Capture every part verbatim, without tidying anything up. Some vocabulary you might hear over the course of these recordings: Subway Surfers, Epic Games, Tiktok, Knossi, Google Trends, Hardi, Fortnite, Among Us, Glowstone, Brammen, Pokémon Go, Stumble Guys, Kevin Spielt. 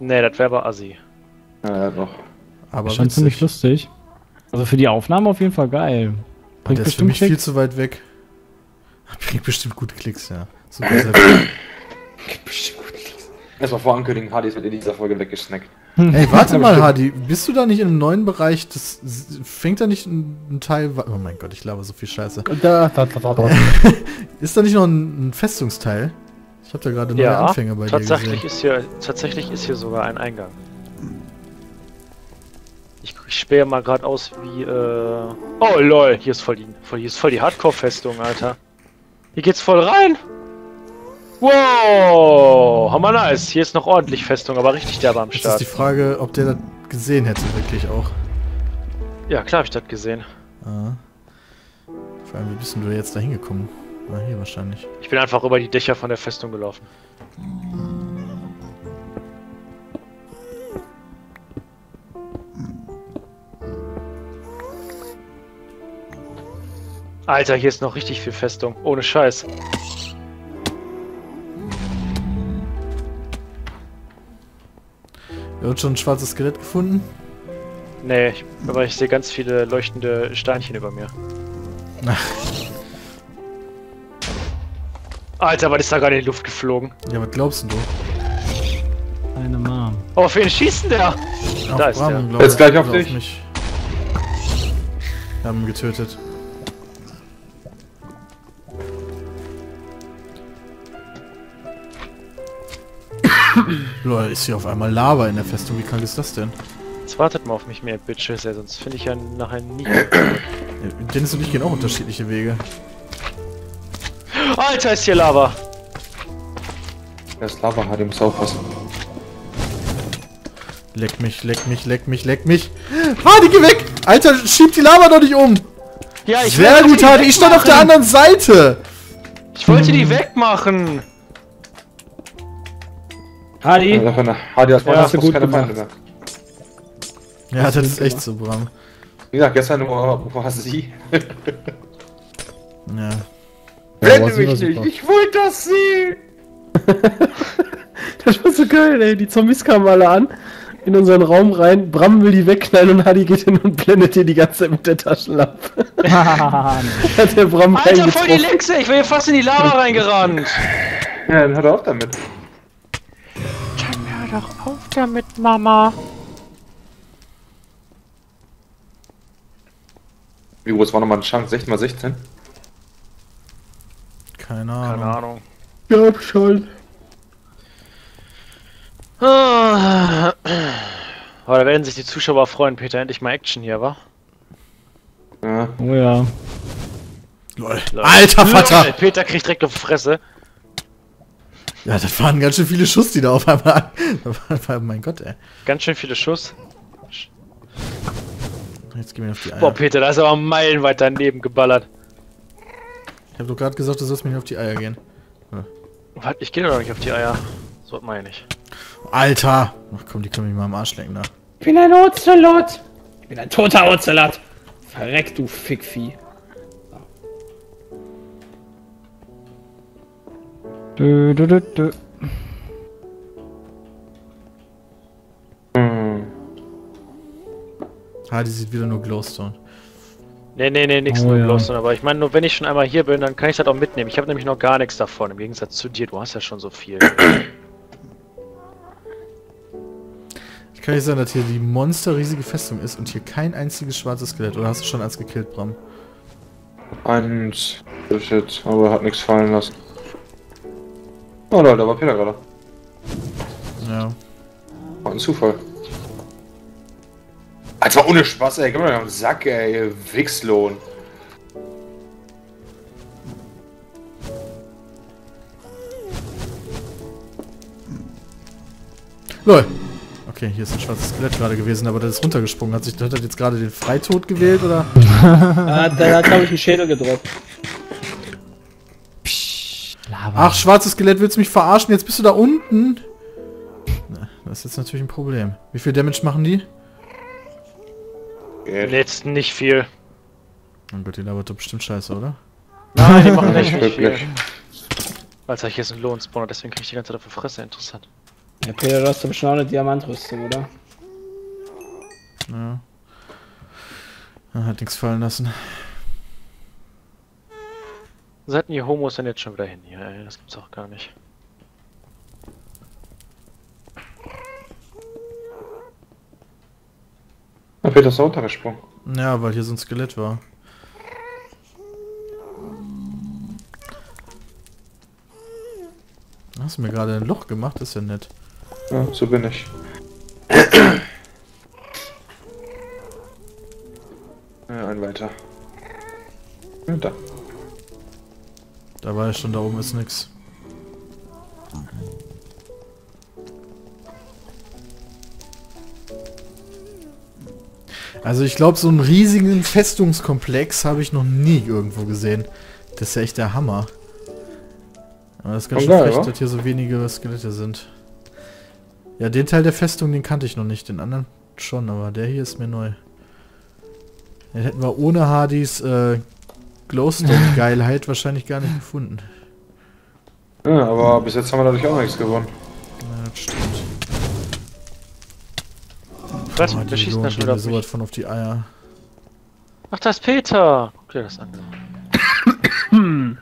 Nee, das wäre aber assi. Ja, doch. Aber schon ziemlich lustig. Also für die Aufnahme auf jeden Fall geil. Bringt das ist für mich Klick. Viel zu weit weg. Bringt bestimmt gute Klicks, ja. Super Bringt bestimmt gute Klicks. Erstmal vorankündigen, Hardi ist mit in dieser Folge weggesnackt. Ey, warte mal, Hardi. Bist du da nicht in einem neuen Bereich? Das fängt da nicht ein Teil... Oh mein Gott, ich laber so viel Scheiße. Da, da, da, da, da. Ist da nicht noch ein Festungsteil? Ich hab da gerade neue ja, Anfänger bei dir gesehen. Ist hier, tatsächlich ist hier sogar ein Eingang. Ich, ich spähe mal gerade aus wie... Äh oh lol, hier ist voll die, voll, hier ist voll die Hardcore-Festung, Alter. Hier geht's voll rein. Wow, hammer nice. Hier ist noch ordentlich Festung, aber richtig derbe am Start. Jetzt ist die Frage, ob der das gesehen hätte, wirklich auch. Ja, klar hab ich das gesehen. Ah. Vor allem, wie bist denn du jetzt da hingekommen? Na, hier wahrscheinlich. Ich bin einfach über die Dächer von der Festung gelaufen. Alter, hier ist noch richtig viel Festung. Ohne Scheiß. Wir haben schon ein schwarzes Skelett gefunden? Nee, ich, aber ich sehe ganz viele leuchtende Steinchen über mir. Ach. Alter, was ist da gerade in die Luft geflogen? Ja, was glaubst du? Eine Mom. Oh, auf wen schießt denn der? Auf da ist Brammen, der. Jetzt gleich auf dich. Auf mich. Wir haben ihn getötet. Lol, ist hier auf einmal Lava in der Festung, wie krank ist das denn? Jetzt wartet mal auf mich mehr, Bitches, ey, sonst finde ich ja nachher nie. Dennis und ich gehen auch unterschiedliche Wege. Alter, ist hier Lava! Da ist Lava, Hardi, muss aufpassen. Leck mich, leck mich, leck mich, leck mich! Hardi, geh weg! Alter, schieb die Lava doch nicht um! Ja, ich Sehr gut, Hardi, ich stand auf der anderen Seite! Ich wollte die wegmachen! Hardi! Hardi, das war ja, hast du gut keine gemacht. Feinde mehr. Ja, das ist echt so, Bram. Wie gesagt, gestern war sie. Ja. Renne mich nicht, super. Ich wollte das sehen! Das war so geil, ey. Die Zombies kamen alle an, in unseren Raum rein, Bram will die wegknallen und Hardi geht hin und blendet hier die ganze Zeit mit der Taschenlampe. Hat der Bram Alter, voll die Lexe! Ich wäre hier fast in die Lava reingerannt! Ja, dann hört er auf damit. Dann hör doch auf damit, Mama! Wie groß war nochmal ein Chunk? sechzehn mal sechzehn? Keine Ahnung. Keine Ahnung. Ich hab schon. Ah, aber da werden sich die Zuschauer freuen, Peter. Endlich mal Action hier, wa? Ja. Oh ja. Lol. Lol. Alter Vater! Lol. Peter kriegt direkt auf die Fresse. Ja, das waren ganz schön viele Schuss, die da auf einmal. Mein Gott, ey. Ganz schön viele Schuss. Jetzt gehen wir auf die Eier. Boah, Peter, da ist aber meilenweit daneben geballert. Ich hab doch gerade gesagt, du sollst mir nicht auf die Eier gehen. Hm. Was? Ich geh doch nicht auf die Eier. So meine ich. Alter! Ach komm, die können mich mal am Arsch lecken da. Ich bin ein Ozelot! Ich bin ein toter Ozelot! Verreck, du Fickvieh! Dö, dö, dö, dö. Hm. Ah, die sieht wieder nur Glowstone. Nee, nee, nee, nix oh, nur ja. bloß, aber ich meine, nur wenn ich schon einmal hier bin, dann kann ich das auch mitnehmen. Ich habe nämlich noch gar nichts davon, im Gegensatz zu dir, du hast ja schon so viel. Ich kann nicht sagen, dass hier die monsterriesige Festung ist und hier kein einziges schwarzes Skelett, oder hast du schon eins gekillt, Bram? Eins, shit, aber hat nichts fallen lassen. Oh Leute, da war Peter gerade. Ja. War ein Zufall. Das war ohne Spaß, ey. Gib mir doch einen Sack, ey. Wichslohn. Lol. Okay, hier ist ein schwarzes Skelett gerade gewesen, aber das ist runtergesprungen. Hat sich hat das jetzt gerade den Freitod gewählt, oder? Ah, da hat, glaube ich, einen Schädel gedroppt. Ach, schwarzes Skelett, willst du mich verarschen? Jetzt bist du da unten? Na, das ist jetzt natürlich ein Problem. Wie viel Damage machen die? Letzten nicht viel. Oh Gott, die labert doch bestimmt scheiße, oder? Nein, die machen echt nicht viel. Alter, hier ist ein Lohnspawner, deswegen krieg ich die ganze Zeit auf die Fresse, interessant. Ja, Peter, du hast doch schon auch eine Diamantrüstung, oder? Ja. Er hat nichts fallen lassen. Seid ihr Homos denn jetzt schon wieder hin hier, ey? Das gibt's auch gar nicht. Da wird das Auto gesprungen. Ja, weil hier so ein Skelett war. Hast du mir gerade ein Loch gemacht? Ist ja nett. Ja, so bin ich. Ja, ein weiter. Ja, da. Da war ich schon, da oben ist nix. Also ich glaube, so einen riesigen Festungskomplex habe ich noch nie irgendwo gesehen. Das ist ja echt der Hammer. Aber das ist ganz schön frech, dass hier so wenige Skelette sind. Ja, den Teil der Festung, den kannte ich noch nicht. Den anderen schon, aber der hier ist mir neu. Den hätten wir ohne Hardys äh, Glowstone-Geilheit wahrscheinlich gar nicht gefunden. Ja, aber bis jetzt haben wir dadurch auch nichts gewonnen. Ja, das stimmt. Was? Oh, der schießt da schon wieder so was von auf die Eier. Ach, da ist Peter! Guck dir das an. Hm.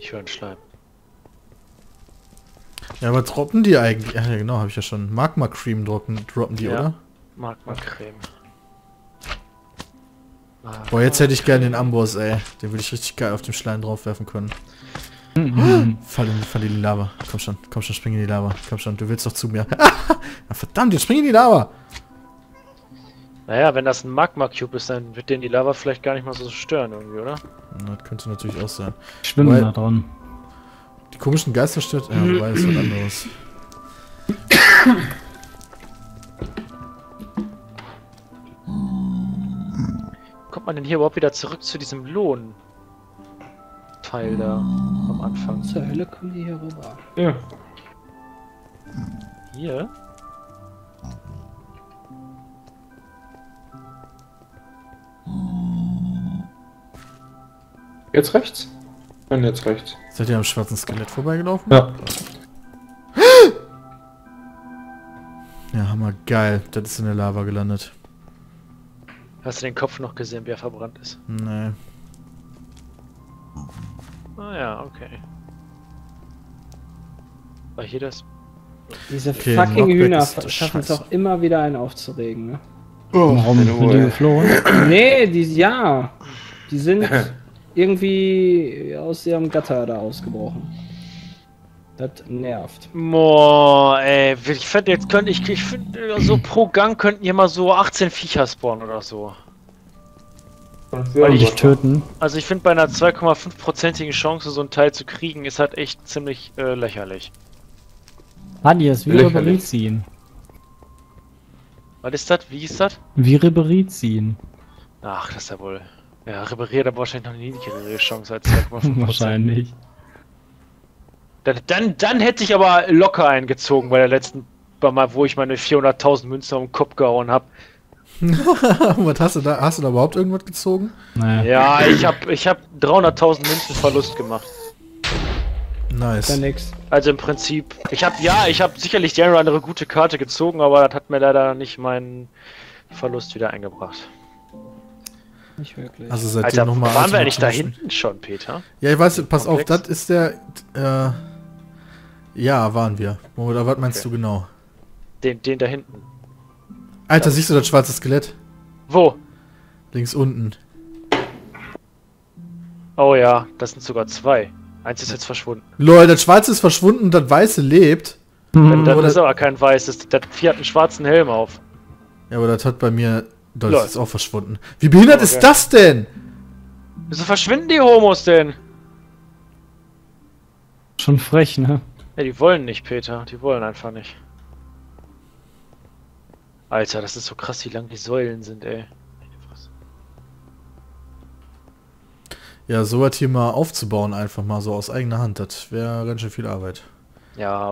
Ich höre einen Schleim. Ja, aber droppen die eigentlich? Ja, genau, habe ich ja schon. Magma Cream droppen, droppen die, ja, oder? Magma Creme. Boah, jetzt hätte ich gerne den Amboss, ey. Den würde ich richtig geil auf dem Schleim draufwerfen können. Mhm. Fall, in, fall in die Lava. Komm schon, komm schon, spring in die Lava. Komm schon, du willst doch zu mir. Verdammt, jetzt spring in die Lava! Naja, wenn das ein Magma Cube ist, dann wird den die Lava vielleicht gar nicht mal so stören irgendwie, oder? Na, das könnte natürlich auch sein. Schwimmen da dran. Die komischen Geister stört. Ja, wobei ist was anderes. Kommt man denn hier überhaupt wieder zurück zu diesem Lohnteil da am Anfang? Zur Hölle kommen die hier rüber. Ja. Hier? Jetzt rechts? Nein, jetzt rechts. Seid ihr am schwarzen Skelett vorbeigelaufen? Ja. Ja, hammer geil. Das ist in der Lava gelandet. Hast du den Kopf noch gesehen, wie er verbrannt ist? Nee. Ah ja, okay. War hier das? Diese okay, fucking Hühner schaffen es auch immer wieder, einen aufzuregen, ne? Oh, warum sind die geflohen? Nee, die, ja. Die sind... irgendwie aus ihrem Gatter da ausgebrochen. Das nervt. Boah, ey, ich finde, jetzt könnte ich, ich finde, so pro Gang könnten hier mal so achtzehn Viecher spawnen oder so. Weil ich töten. Also ich finde, bei einer zwei Komma fünf prozentigen Chance, so ein Teil zu kriegen, ist halt echt ziemlich äh, lächerlich. Adias, wie repariert ziehen? Was ist das? Wie ist das? Wie repariert ziehen? Ach, das ist ja wohl... Ja, repariert aber wahrscheinlich noch eine niedrigere Chance als zwei Komma fünf Prozent. Wahrscheinlich. Dann, dann, dann hätte ich aber locker eingezogen bei der letzten Mal, wo ich meine vierhunderttausend Münzen auf den Kopf gehauen habe. Was hast du da? Hast du da überhaupt irgendwas gezogen? Naja. Ja, ich habe ich hab dreihunderttausend Münzen Verlust gemacht. Nice. Also im Prinzip, ich habe ja, ich habe sicherlich die eine oder andere gute Karte gezogen, aber das hat mir leider nicht meinen Verlust wieder eingebracht. Nicht wirklich. Also seitdem Alter, nochmal waren wir eigentlich da hinten schon, Peter? Ja, ich weiß, pass Komplex. Auf, das ist der... Äh, ja, waren wir. Oder was meinst okay. du genau? Den, den da hinten. Alter, das siehst du das schwarze Skelett? Wo? Links unten. Oh ja, das sind sogar zwei. Eins ist jetzt verschwunden. Lol, das schwarze ist verschwunden, das weiße lebt. Mhm. Das ist aber kein weißes. Das Vier hat einen schwarzen Helm auf. Ja, aber das hat bei mir... Das Leute. Ist auch verschwunden. Wie behindert okay. ist das denn? Wieso verschwinden die Homos denn? Schon frech, ne? Ja, die wollen nicht, Peter. Die wollen einfach nicht. Alter, das ist so krass, wie lang die Säulen sind, ey. Ja, so was hier mal aufzubauen, einfach mal so aus eigener Hand, das wäre ganz schön viel Arbeit. Ja,